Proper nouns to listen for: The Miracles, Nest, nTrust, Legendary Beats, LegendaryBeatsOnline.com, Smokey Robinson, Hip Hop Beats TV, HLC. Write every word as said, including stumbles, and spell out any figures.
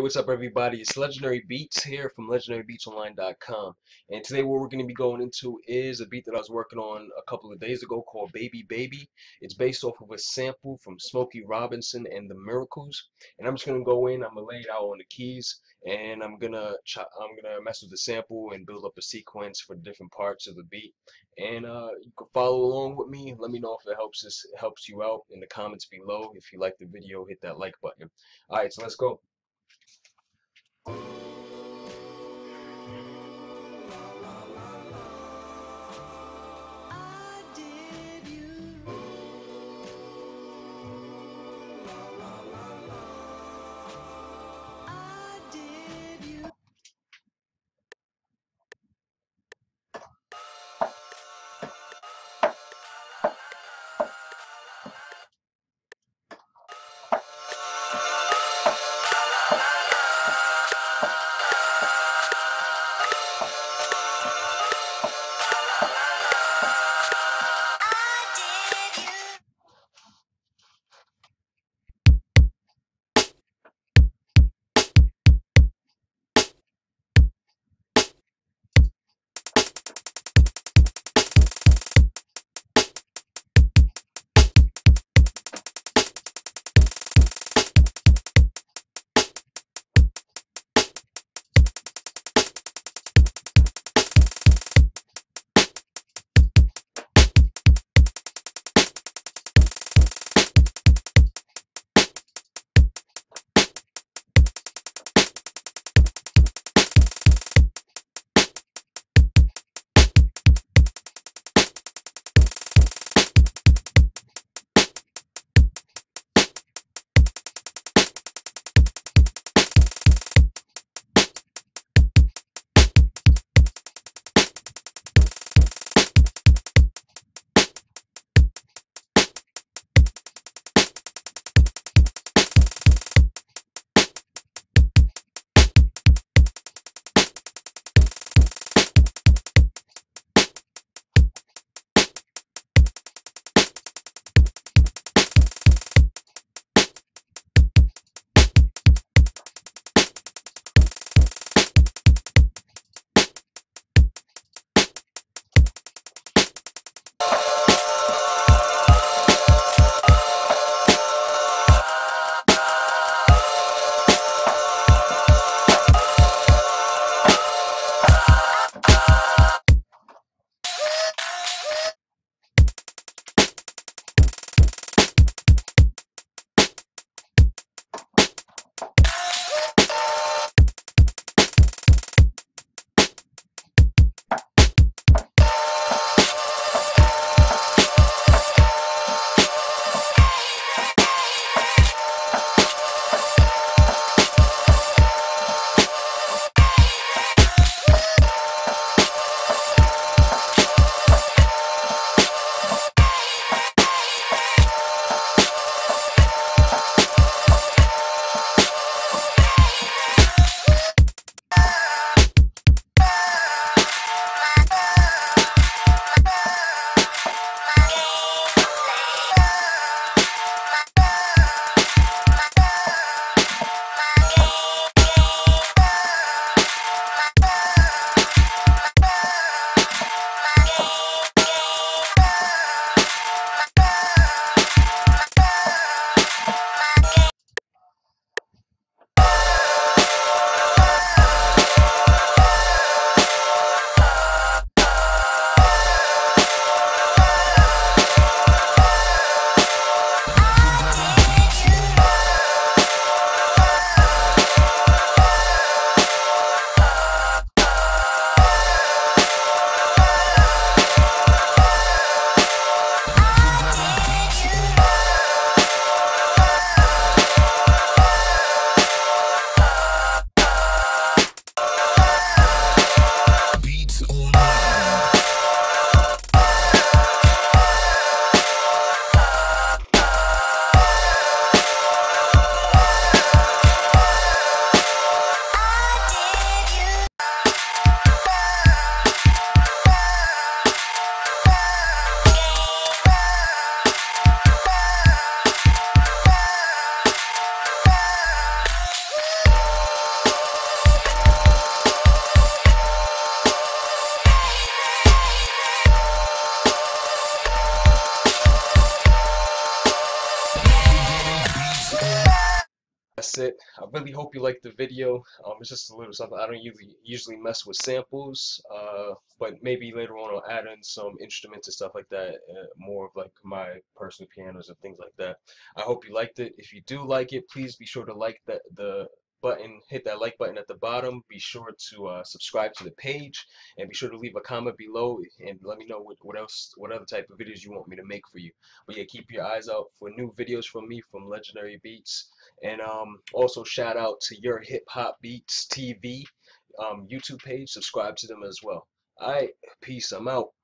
Hey, what's up everybody? It's Legendary Beats here from Legendary Beats Online dot com, and today what we're going to be going into is a beat that I was working on a couple of days ago called Baby Baby. It's based off of a sample from Smokey Robinson and The Miracles, and I'm just going to go in, I'm going to lay it out on the keys, and I'm going to I'm going to mess with the sample and build up a sequence for the different parts of the beat. And uh, you can follow along with me. Let me know if it helps this helps you out in the comments below. If you like the video, hit that like button. Alright, so let's go. That's it. I really hope you liked the video. Um, it's just a little something. I don't usually usually mess with samples, uh, but maybe later on I'll add in some instruments and stuff like that, uh, more of like my personal pianos and things like that. I hope you liked it. If you do like it, please be sure to like that the button, hit that like button at the bottom. Be sure to uh, subscribe to the page, and be sure to leave a comment below and let me know what, what else, what other type of videos you want me to make for you. But yeah, keep your eyes out for new videos from me from Legendary Beats, and um, also shout out to your Hip Hop Beats T V um, YouTube page. Subscribe to them as well. All right, peace. I'm out.